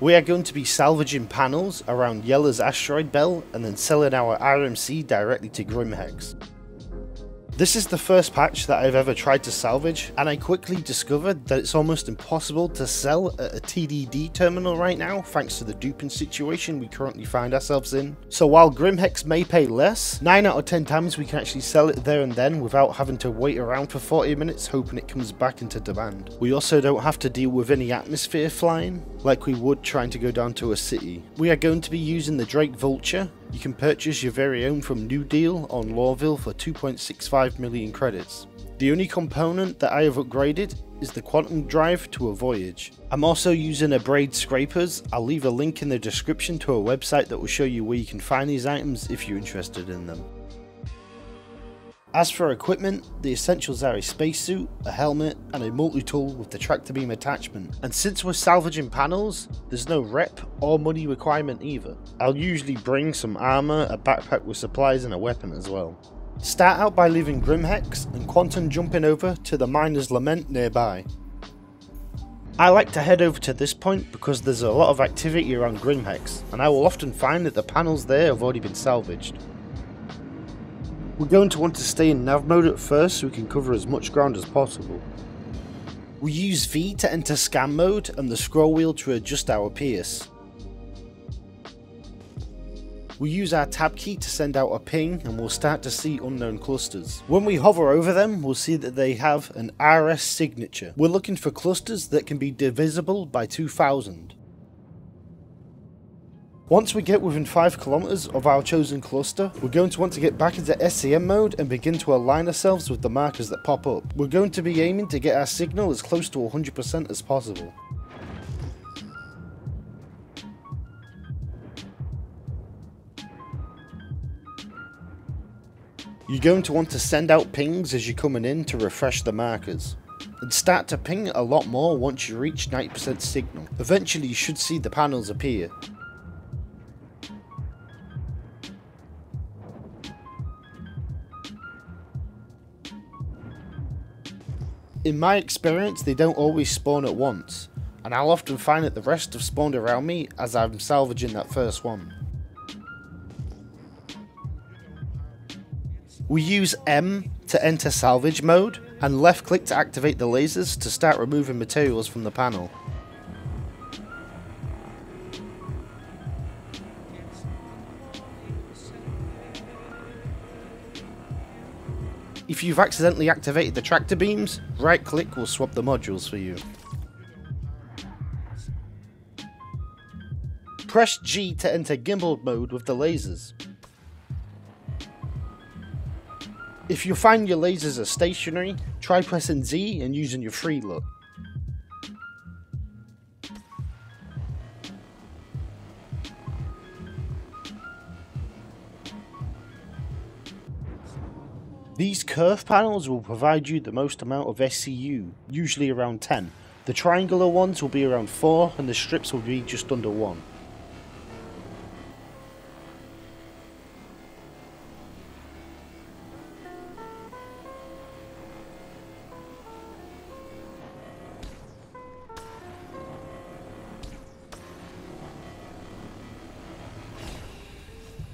We are going to be salvaging panels around Yella's asteroid belt and then selling our RMC directly to Grimhex. This is the first patch that I've ever tried to salvage, and I quickly discovered that it's almost impossible to sell at a TDD terminal right now thanks to the duping situation we currently find ourselves in. So while Grimhex may pay less, 9 out of 10 times we can actually sell it there and then without having to wait around for 40 minutes hoping it comes back into demand. We also don't have to deal with any atmosphere flying like we would trying to go down to a city. We are going to be using the Drake Vulture. You can purchase your very own from New Deal on Lawville for 2.65 million credits. The only component that I have upgraded is the quantum drive to a Voyage. I'm also using a Braid Scrapers. I'll leave a link in the description to a website that will show you where you can find these items if you're interested in them. As for equipment, the essentials are a spacesuit, a helmet, and a multi-tool with the tractor beam attachment. And since we're salvaging panels, there's no rep or money requirement either. I'll usually bring some armor, a backpack with supplies, and a weapon as well. Start out by leaving Grimhex and quantum jumping over to the Miner's Lament nearby. I like to head over to this point because there's a lot of activity around Grimhex, and I will often find that the panels there have already been salvaged. We're going to want to stay in nav mode at first so we can cover as much ground as possible. We use V to enter scan mode and the scroll wheel to adjust our pierce. We use our tab key to send out a ping and we'll start to see unknown clusters. When we hover over them, we'll see that they have an RS signature. We're looking for clusters that can be divisible by 2000. Once we get within 5 kilometers of our chosen cluster, we're going to want to get back into SCM mode and begin to align ourselves with the markers that pop up. We're going to be aiming to get our signal as close to 100% as possible. You're going to want to send out pings as you're coming in to refresh the markers, and start to ping a lot more once you reach 90% signal. Eventually you should see the panels appear. In my experience, they don't always spawn at once, and I'll often find that the rest have spawned around me as I'm salvaging that first one. We use M to enter salvage mode, and left click to activate the lasers to start removing materials from the panel. If you've accidentally activated the tractor beams, right click will swap the modules for you. Press G to enter gimbal mode with the lasers. If you find your lasers are stationary, try pressing Z and using your free look. These curve panels will provide you the most amount of SCU, usually around 10. The triangular ones will be around 4 and the strips will be just under 1.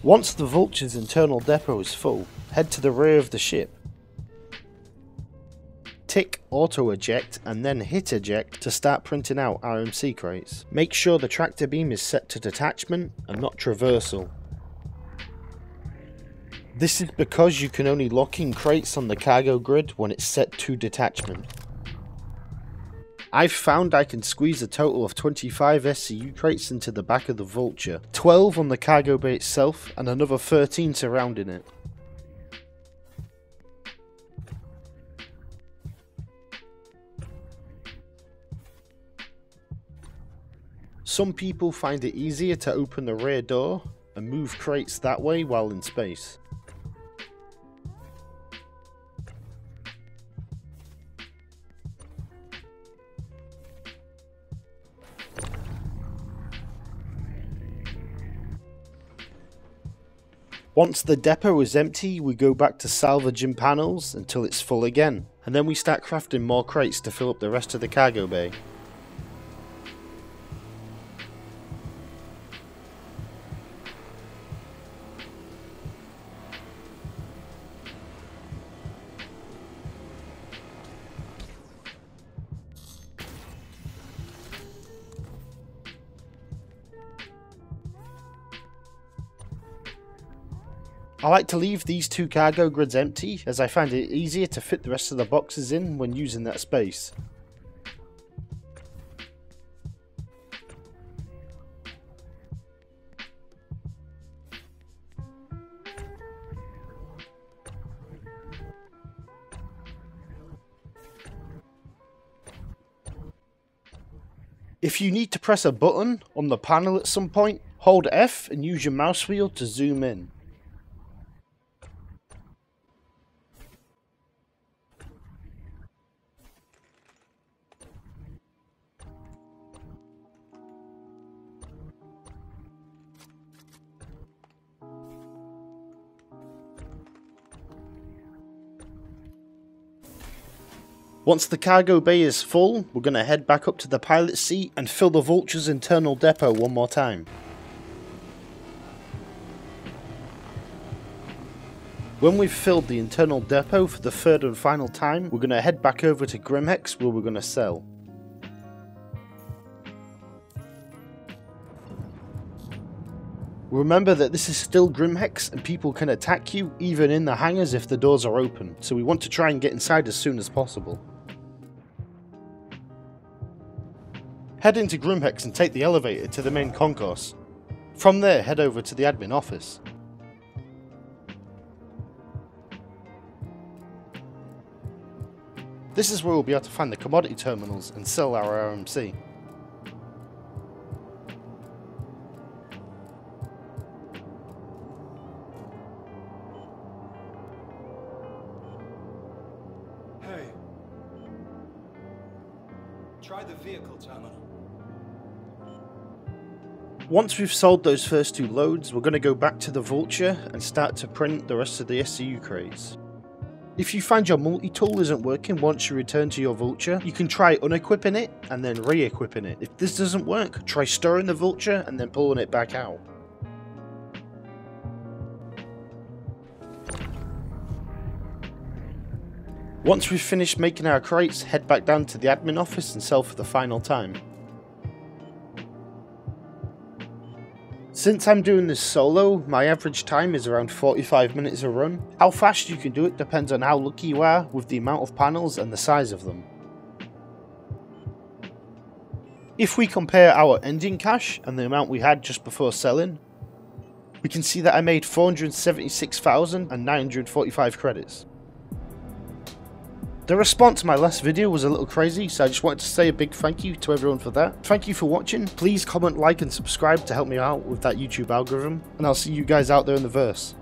Once the Vulture's internal depot is full, head to the rear of the ship. Tick auto eject and then hit eject to start printing out RMC crates. Make sure the tractor beam is set to detachment and not traversal. This is because you can only lock in crates on the cargo grid when it's set to detachment. I've found I can squeeze a total of 25 SCU crates into the back of the Vulture, 12 on the cargo bay itself and another 13 surrounding it. Some people find it easier to open the rear door and move crates that way while in space. Once the depot is empty, we go back to salvaging panels until it's full again, and then we start crafting more crates to fill up the rest of the cargo bay. I like to leave these two cargo grids empty, as I find it easier to fit the rest of the boxes in when using that space. If you need to press a button on the panel at some point, hold F and use your mouse wheel to zoom in. Once the cargo bay is full, we're going to head back up to the pilot's seat and fill the Vulture's internal depot one more time. When we've filled the internal depot for the third and final time, we're going to head back over to Grimhex, where we're going to sell. Remember that this is still Grimhex and people can attack you even in the hangars if the doors are open, so we want to try and get inside as soon as possible. Head into Grimhex and take the elevator to the main concourse. From there, head over to the admin office. This is where we'll be able to find the commodity terminals and sell our RMC. Once we've sold those first two loads, we're going to go back to the Vulture and start to print the rest of the SCU crates. If you find your multi-tool isn't working once you return to your Vulture, you can try unequipping it and then re-equipping it. If this doesn't work, try stirring the Vulture and then pulling it back out. Once we've finished making our crates, head back down to the admin office and sell for the final time. Since I'm doing this solo, my average time is around 45 minutes a run. How fast you can do it depends on how lucky you are with the amount of panels and the size of them. If we compare our ending cash and the amount we had just before selling, we can see that I made 476,945 credits. The response to my last video was a little crazy, so I just wanted to say a big thank you to everyone for that. Thank you for watching. Please comment, like and subscribe to help me out with that YouTube algorithm, and I'll see you guys out there in the verse.